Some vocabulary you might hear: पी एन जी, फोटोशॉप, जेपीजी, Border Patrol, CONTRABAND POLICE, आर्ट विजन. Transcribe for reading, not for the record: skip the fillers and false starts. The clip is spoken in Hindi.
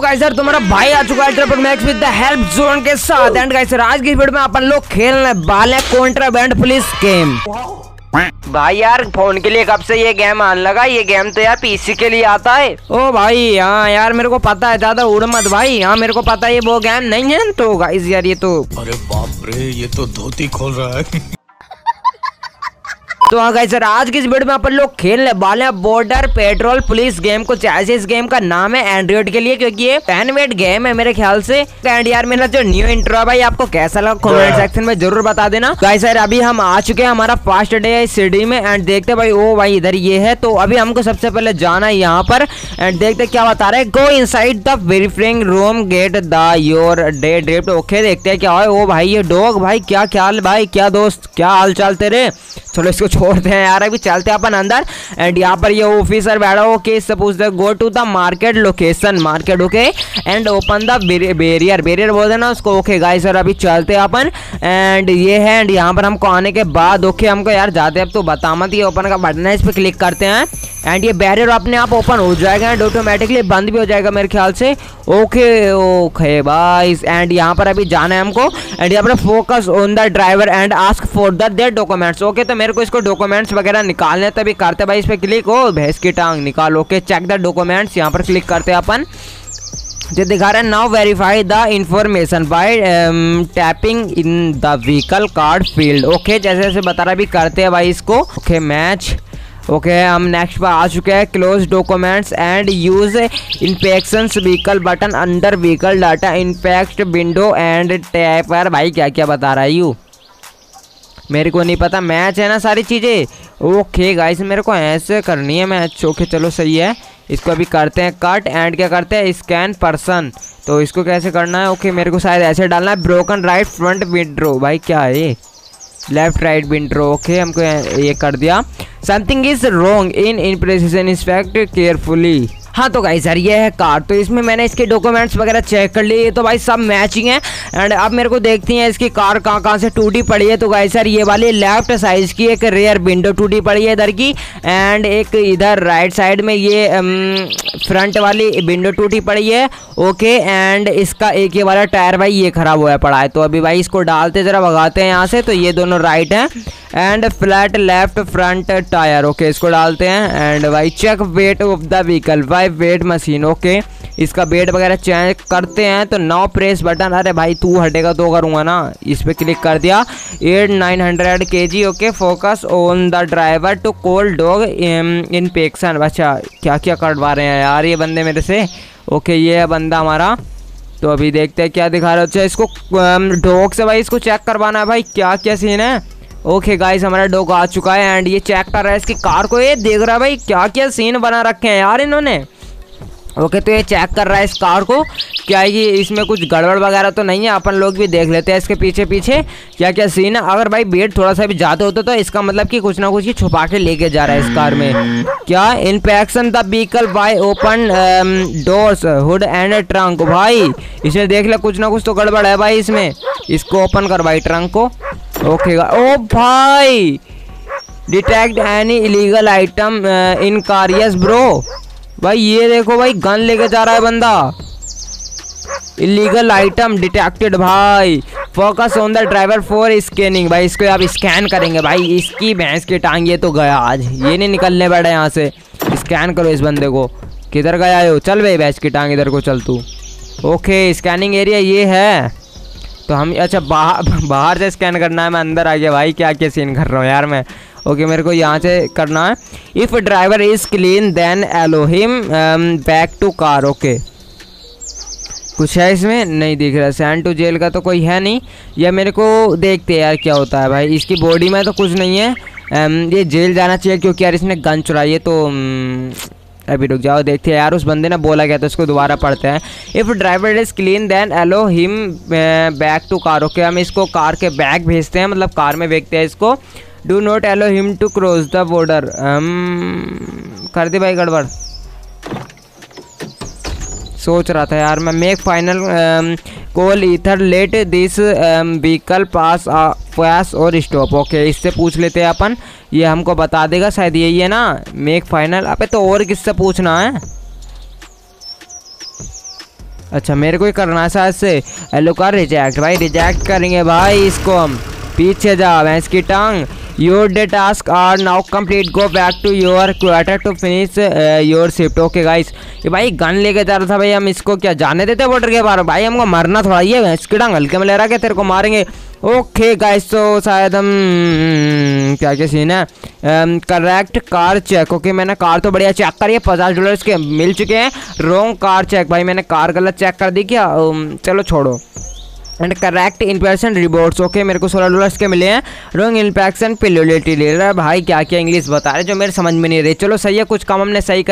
गाइस यार तुम्हारा भाई आ चुका है triple max with the help zone के साथ। एंड गाइस आज की वीडियो में अपन लोग खेलने वाले हैं कॉन्ट्राबैंड पुलिस गेम। भाई यार फोन के लिए कब से ये गेम आने लगा? ये गेम तो यार पीसी के लिए आता है। ओ भाई हाँ यार मेरे को पता है, ज्यादा उड़ मत भाई। हाँ मेरे को पता है ये वो गेम नहीं है। तो गाइस यार ये तो अरे बाप रे ये तो धोती खोल रहा है। तो हाँ गाइस आज की इस वीडियो में अपन लोग खेलने वाले हैं बॉर्डर पेट्रोल पुलिस गेम को। जैसे इस गेम का नाम है एंड्रॉइड के लिए, क्योंकि ये फैनमेड गेम है मेरे ख्याल से। एंड यार मेरा जो न्यू इंट्रो है भाई आपको कैसा लगा कमेंट सेक्शन में जरूर बता देना। गाइस अभी हम आ चुके हैं, हमारा फर्स्ट डे है इस सिटी में। एंड देखते भाई ओ भाई इधर ये है। तो अभी हमको सबसे पहले जाना है यहाँ पर। एंड देखते क्या बता रहे, go inside the verifying room get the your day drift. Okay देखते है क्या है। ओ भाई ये डॉग भाई क्या ख्याल भाई, क्या दोस्त क्या हाल चाल तेरे। चलो इसको छोड़ते हैं यार, अभी चलते हैं अपन अंदर। एंड यहाँ पर ये ऑफिसर बैठा। Okay suppose go to the market location market. Okay and open the barrier barrier बोल देना उसको। ओके गाइस सर अभी चलते हैं अपन। एंड ये है। एंड यहाँ पर हमको आने के बाद ओके हमको यार जाते हैं अब तो बता मत। ये ओपन का बटन है, इस पर क्लिक करते हैं एंड ये बैरियर अपने आप ओपन हो जाएगा एंड ऑटोमेटिकली बंद भी हो जाएगा मेरे ख्याल से। ओके ओके गाइस एंड यहाँ पर अभी जाना है हमको। एंड यहाँ पर focus on the driver and ask for their documents. Okay तो मेरे को इसको डॉक्यूमेंट्स वगैरह निकालने हैं, तभी करते भाई इस पर क्लिक। ओ भैंस की टांग निकालो। ओके चेक द डॉक्यूमेंट्स यहाँ पर क्लिक करते हैं अपन। जो दिखा रहे हैं now verify the information by tapping in the vehicle card field. Okay जैसे जैसे बता रहा भी करते हैं भाई इसको। Okay match. ओके हम नेक्स्ट पर आ चुके हैं, close documents and use inspections vehicle button under vehicle data inspect window and tap. यार भाई क्या क्या बता रहा है यू, मेरे को नहीं पता। मैच है ना सारी चीज़ें। ओके गाइस मेरे को ऐसे करनी है मैच। ओके चलो सही है, इसको अभी करते हैं कट। एंड क्या करते हैं स्कैन पर्सन, तो इसको कैसे करना है। ओके मेरे को शायद ऐसे डालना है ब्रोकन राइट फ्रंट विंडो। भाई क्या है ये लेफ्ट राइट विंडो। ओके हमको ये कर दिया। Something is wrong in impression inspect carefully. हाँ तो गाइस यार ये है कार, तो इसमें मैंने इसके डॉक्यूमेंट्स वगैरह चेक कर लिए। तो भाई सब मैचिंग है। एंड अब मेरे को देखती है इसकी कार कहाँ कहाँ से टूटी पड़ी है। तो गाइस यार ये वाली लेफ्ट साइड की एक रेयर विंडो टूटी पड़ी है इधर की, एंड एक इधर राइट साइड में ये फ्रंट वाली विंडो टूटी पड़ी है। ओके एंड इसका एक ये वाला टायर भाई ये खराब हुआ पड़ा है। तो अभी भाई इसको डालते ज़रा भगाते हैं यहाँ से। तो ये दोनों राइट हैं and flat left front tyre. Okay इसको डालते हैं एंड भाई check weight of the vehicle by weight machine. Okay इसका वेट वगैरह चेक करते हैं। तो नाउ प्रेस बटन। अरे भाई तू हटेगा तो करूँगा ना। इस पर क्लिक कर दिया 8900 kg। Okay focus on the driver to call dog inspection. अच्छा क्या क्या करवा रहे हैं यार ये बंदे मेरे से। ओके ये है बंदा हमारा। तो अभी देखते हैं क्या दिखा रहा है। अच्छा इसको डॉग से भाई इसको चेक करवाना है भाई, क्या क्या सीन है। ओके गाइस हमारा डॉग आ चुका है एंड ये चेक कर रहा है इसकी कार को। ये देख रहा है भाई क्या क्या सीन बना रखे हैं यार इन्होंने। ओके तो ये चेक कर रहा है इस कार को, क्या ये इसमें कुछ गड़बड़ वगैरह तो नहीं है। अपन लोग भी देख लेते हैं इसके पीछे पीछे क्या क्या सीन है। अगर भाई वेट थोड़ा सा भी ज़्यादा होता तो इसका मतलब कि कुछ ना कुछ ही छुपा के लेके जा रहा है इस कार में। क्या inspection the vehicle by open doors hood and trunk. भाई इसमें देख लिया कुछ ना कुछ तो गड़बड़ है भाई इसमें। इसको ओपन कर भाई ट्रंक को। ओके ओ भाई detect any illegal item in car. Yes bro. भाई ये देखो भाई गन लेके जा रहा है बंदा। Illegal item detected. भाई focus on the driver for scanning. भाई इसको आप स्कैन करेंगे। भाई इसकी भैंस की टांग ये तो गया आज, ये नहीं निकलने पड़े यहाँ से। स्कैन करो इस बंदे को, किधर गया हो। चल भाई भैंस की टांग इधर को चल तू। ओके स्कैनिंग एरिया ये है। तो हम अच्छा बाहर से स्कैन करना है। मैं अंदर आ गया भाई, क्या क्या सीन कर रहा हूँ यार मैं। ओके मेरे को यहाँ से करना है if driver is clean then allow him back to car. Okay कुछ है इसमें नहीं दिख रहा। सैंड टू जेल का तो कोई है नहीं। या मेरे को देखते हैं यार क्या होता है। भाई इसकी बॉडी में तो कुछ नहीं है। ये जेल जाना चाहिए क्योंकि यार इसने गन चुराई है। तो अभी रुक जाओ देखते हैं यार उस बंदे ने बोला क्या, तो उसको दोबारा पढ़ते हैं। If driver is clean then allow him back to car. Okay हम इसको कार के बैक भेजते हैं, मतलब कार में भेजते हैं इसको। Do not allow him to cross the border. कर दे भाई गड़बड़। सोच रहा था यार मैं। मेक फाइनल कॉल इधर let this vehicle pass pass और स्टॉप। ओके इससे पूछ लेते हैं अपन, ये हमको बता देगा शायद। यही है ना मेक फाइनल। अबे तो और किससे पूछना है। अच्छा मेरे को ही करना शायद से। हेलो कर रिजेक्ट भाई, रिजेक्ट करेंगे भाई इसको हम। पीछे जा भैंस की टांग। Your day task are now complete, go back to your quarter to finish your shift. Okay guys, ये भाई गन लेके जा रहा था भाई हम, इसको क्या जाने देते बॉर्डर के बाहर भाई, हमको मरना थोड़ा। ये भैंस की टांग हल्के में ले रहा क्या, तेरे को मारेंगे। ओके गाइस तो शायद हम क्या क्या सीन है, करेक्ट कार चेक। ओके मैंने कार तो बढ़िया चेक करी है, $50 के मिल चुके हैं। रोंग कार चेक, भाई मैंने कार गलत चेक कर दी क्या, चलो छोड़ो। And correct inspection reports, okay मेरे को $16 के मिले हैं। रॉन्ग इंस्पेक्शन पेनल्टी ले रहा है भाई, क्या क्या इंग्लिश बता रहे जो मेरे समझ में नहीं रही। चलो सही है, कुछ काम हमने सही